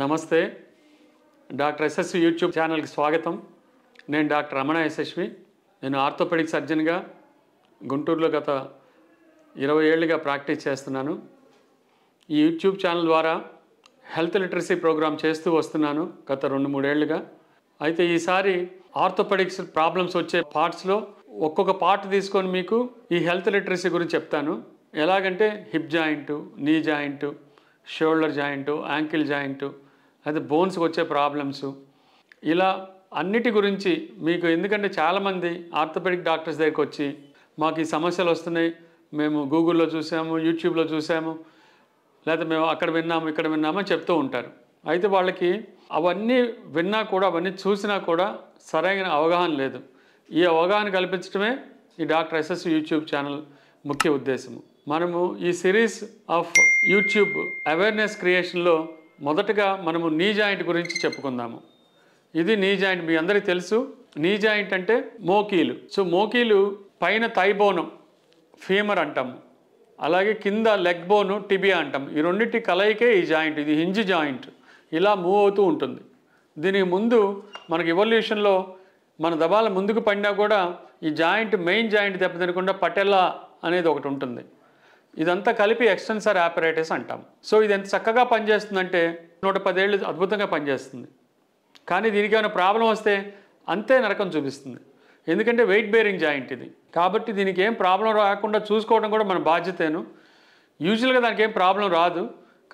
Namaste, Dr. SSV YouTube channel ki swagatham. Nenu Dr. Ramana SSV. Nenu orthopedic surgeon ga Gunturlo gata 27 ga practice chestunnanu. Ee YouTube channel dwara health literacy program chestu vastunnanu gata 2-3 elluga. Aithe ee sari orthopedics problems vache parts lo okkoka part teeskoni meeku ee health literacy gurinchi cheptanu. Elagante hip joint, knee joint, shoulder joint, ankle joint, అది bones వచ్చే problems ఇలా అన్నిటి గురించి మీకు ఎందుకంటే చాలా మంది orthopaedic doctors దగ్గరికి వచ్చి మాకు ఈ సమస్యలు వస్తున్నాయి మేము గూగుల్లో చూసాము యూట్యూబ్లో చూసాము లేదా మేము అక్కడ విన్నాము ఇక్కడ విన్నాము అని చెప్తూ ఉంటారు అయితే వాళ్ళకి అవన్నీ విన్నా కూడా అవన్నీ చూసినా కూడా సరైన అవగాహన లేదు ఈ అవగాహన కల్పించడమే ఈ డాక్టర్ ఎస్ఎస్ యూట్యూబ్ ఛానల్ ముఖ్య ఉద్దేశము మనము ఈ series of YouTube awareness creation లో మొదటగా మనము నీ జాయింట్ గురించి చెప్పుకుందాము ఇది నీ జాయింట్ మీ అందరికీ తెలుసు నీ జాయింట్ అంటే మోకీలు సో మోకీలు పైన థై బోన్ ఫీమర్ అంటాం అలాగే కింద లెగ్ బోన్ టిబియా అంటాం ఈ రెండిటి కలయికే ఈ జాయింట్ ఇది హింజ్ జాయింట్ ఇలా మూవ్ అవుతూ ఉంటుంది దీనికి ముందు మనకి ఎవల్యూషన్ లో మన దబాల ముందుకు పడినా కూడా ఈ జాయింట్ మెయిన్ జాయింట్ దెబ్బ తినకుండా పటెల్లా అనేది ఒకటి ఉంటుంది ఇదంతా కలిపి ఎక్స్టెన్సర్ ఆపరేటస్ అంటాం సో ఇది ఎంత చక్కగా పని చేస్తుందంటే 110 ఏళ్ళు అద్భుతంగా పని చేస్తుంది కానీ దీనికి ఏమైనా ప్రాబ్లం వస్తే అంతే నరకం చూపిస్తుంది ఎందుకంటే వెయిట్ బేరింగ్ జాయింట్ ఇది కాబట్టి దీనికి ఏం ప్రాబ్లం రాకుండా చూసుకోవడం కూడా మన బాధ్యతేను యూజువల్గా దానికి ఏం ప్రాబ్లం రాదు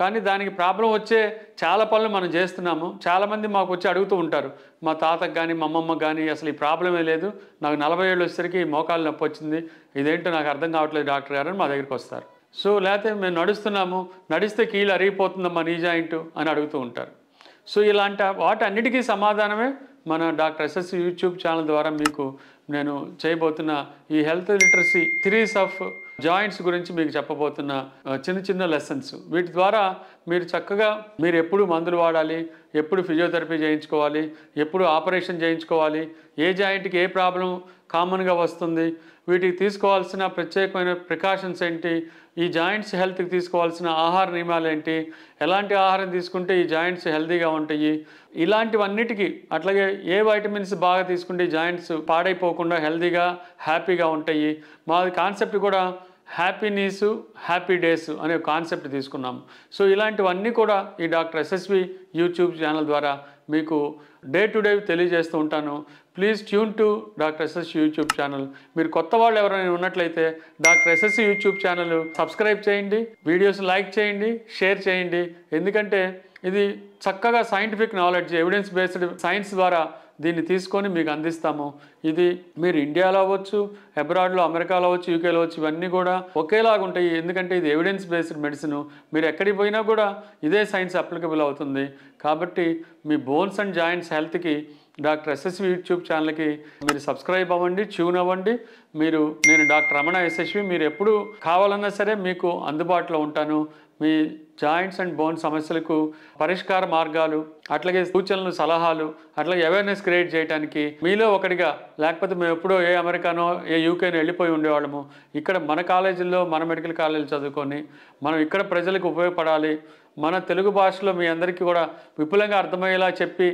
కానీ దానికి ప్రాబ్లం వచ్చే చాలా పనులు మనం చేస్తున్నాము చాలా మంది మాకు వచ్చి అడుగుతూ ఉంటారు మా తాతకి కానీ మా అమ్మమ్మకి కానీ అసలు ఈ ప్రాబ్లమే లేదు నాకు 40 ఏళ్ళు వచ్చేసరికి మోకాలు నొప్పి వచ్చింది ఇదేంటో నాకు అర్థం కావట్లేదు డాక్టర్ గారు అని మా దగ్గరికి వస్తారు సో లేకపోతే మేము నడుస్తున్నాము నడిస్తే కీళ్ళు అరిగిపోతుందమ్మా నీ జాయింట్ అని అడుగుతూ ఉంటారు సో ఇలాంటి వాటన్నిటికీ సమాధానమే మన డాక్టర్ ఎస్ఎస్ యూట్యూబ్ ఛానల్ ద్వారా మీకు నేను చేయబోతున్న ఈ health literacy series of joints గురించి మీకు చెప్పబోతున్న చిన్న చిన్న లెసన్స్ వీటి ద్వారా మీరు చక్కగా మీరు ఎప్పుడు మందులు వాడాలి ఎప్పుడు ఫిజియోథెరపీ చేయించుకోవాలి ఎప్పుడు ఆపరేషన్ చేయించుకోవాలి ఏ జాయింట్కి ఏ ప్రాబ్లం కామన్గా వస్తుంది వీటికి తీసుకోవాల్సిన ప్రత్యేకమైన ప్రికాషన్స్ ఏంటి ఈ జాయింట్స్ హెల్త్కి తీసుకోవాల్సిన ఆహార నియమాలు ఏంటి ఎలాంటి ఆహారం తీసుకుంటే ఈ జాయింట్స్ హెల్తీగా ఉంటాయి ఇలాంటివన్నిటికీ అట్లాగే ఏ వైటమిన్స్ బాగా తీసుకుంటే జాయింట్స్ పాడైపోకుండా హెల్తీగా హ్యాపీగా ఉంటాయి మా కాన్సెప్ట్ కూడా హ్యాపీనెస్ హ్యాపీ డేస్ అనే కాన్సెప్ట్ తీసుకున్నాము సో ఇలాంటివన్నీ కూడా ఈ డాక్టర్ ఎస్ఎస్వి యూట్యూబ్ ఛానల్ ద్వారా మీకు డే టు డే తెలియజేస్తూ ఉంటాను please tune to doctor SS YouTube channel మీరు కొత్త వాళ్ళు ఎవరైనా ఉన్నట్లయితే doctor SS YouTube channel subscribe చేయండి వీడియోస్ లైక్ చేయండి షేర్ చేయండి ఎందుకంటే ఇది చక్కగా scientific knowledge evidence based science ద్వారా దీన్ని తీసుకొని మీకు అందిస్తాము ఇది మీరు ఇండియాలో అవ్వచ్చు అబ్రాడ్లో అమెరికాలో అవ్వచ్చు యూకేలో అవ్వచ్చు ఇవన్నీ కూడా ఒకేలాగా ఉంటాయి ఎందుకంటే ఇది ఎవిడెన్స్ బేస్డ్ మెడిసిన్ మీరు ఎక్కడికి పోయినా కూడా ఇదే సైన్స్ అప్లికబుల్ అవుతుంది కాబట్టి మీ బోన్స్ అండ్ జాయింట్స్ హెల్త్కి డాక్టర్ ఎస్ఎస్వి యూట్యూబ్ ఛానల్కి మీరు సబ్స్క్రైబ్ అవ్వండి ట్యూన్ అవ్వండి నేను డాక్టర్ రమణ ఎస్ఎస్వి మీరు ఎప్పుడు కావాలన్నా సరే మీకు అందుబాటులో ఉంటాను మీ జాయింట్స్ అండ్ బోన్ సమస్యలకు పరిష్కార మార్గాలు అట్లాగే సూచనలు సలహాలు అట్లాగే అవేర్నెస్ క్రియేట్ చేయడానికి మీలో ఒకటిగా లేకపోతే మేము ఎప్పుడో ఏ అమెరికానో ఏ యూకేనో వెళ్ళిపోయి ఉండేవాళ్ళము ఇక్కడ మన కాలేజీల్లో మన మెడికల్ కాలేజీలు చదువుకొని మనం ఇక్కడ ప్రజలకు ఉపయోగపడాలి మన తెలుగు భాషలో మీ అందరికీ కూడా విపులంగా అర్థమయ్యేలా చెప్పి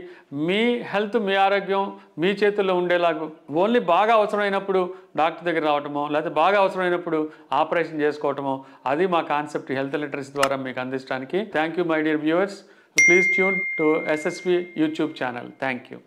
మీ హెల్త్ మీ ఆరోగ్యం మీ చేతుల్లో ఉండేలాగా ఓన్లీ బాగా అవసరమైనప్పుడు డాక్టర్ దగ్గర రావటమో లేకపోతే బాగా అవసరమైనప్పుడు ఆపరేషన్ చేసుకోవటమో అది మా కాన్సెప్ట్ హెల్త్ లిటరసీ ద్వారా మీకు అందించడానికి thank you my dear viewers please tune to SSV YouTube channel thank you